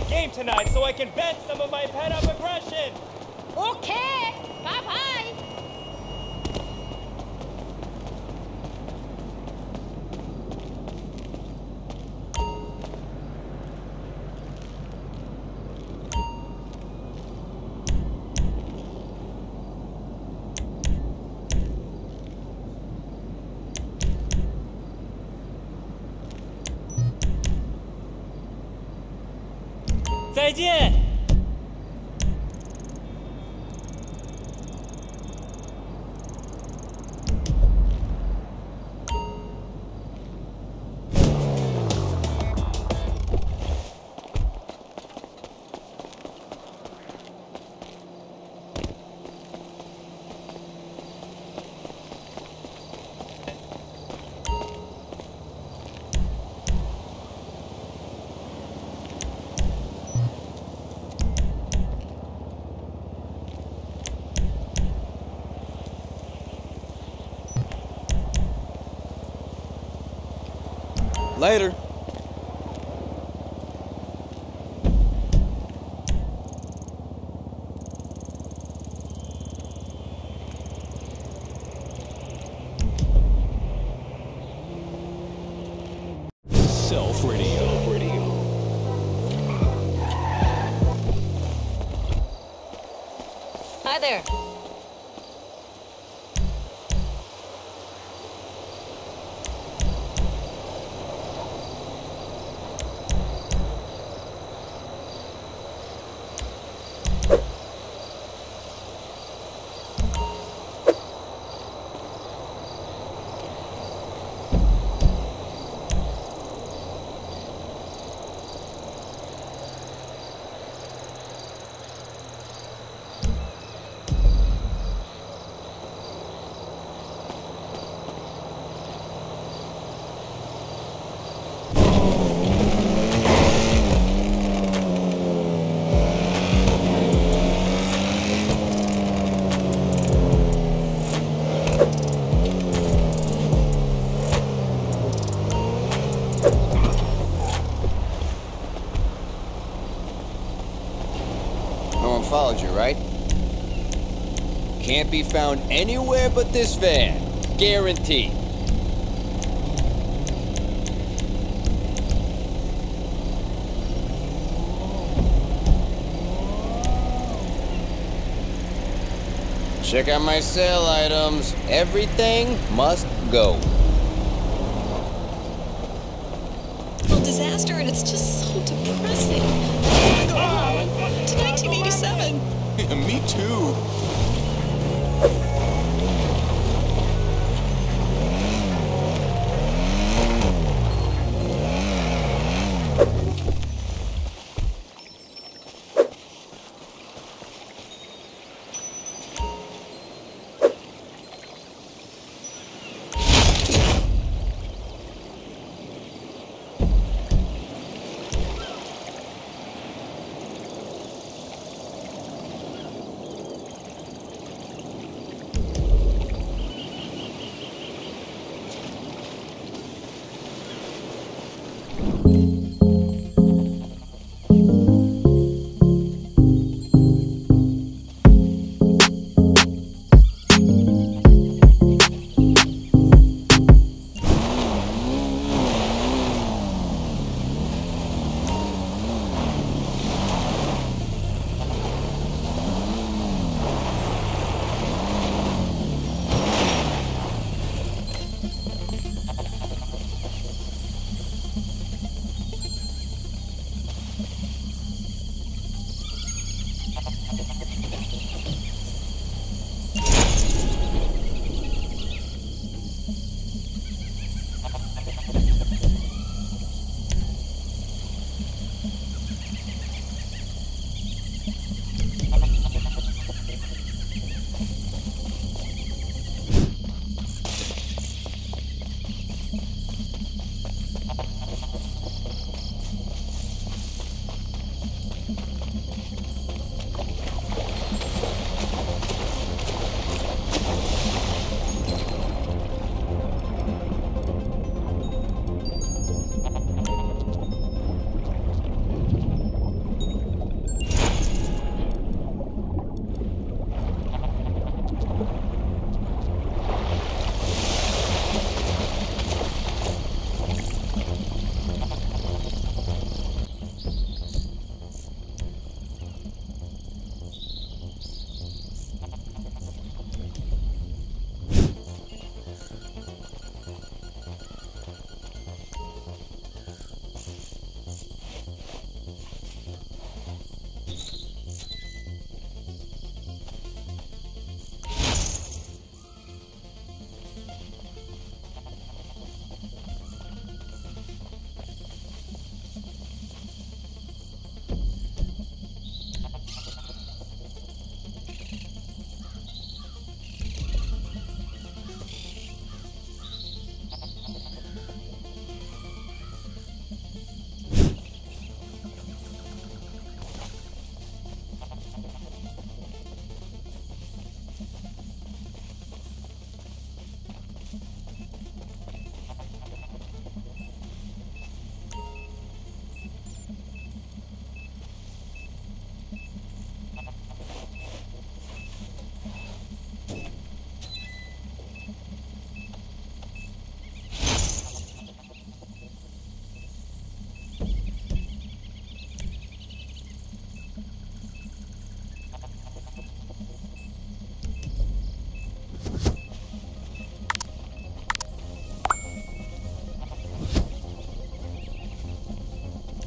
that game tonight so I can vent some of my pent-up aggression. Okay, bye-bye.再见。Later. Hi there. Followed you, right? Can't be found anywhere but this van. Guaranteed. Check out my sale items. Everything must go. Well, disaster, and it's just so depressing. To 1987. Yeah, me too.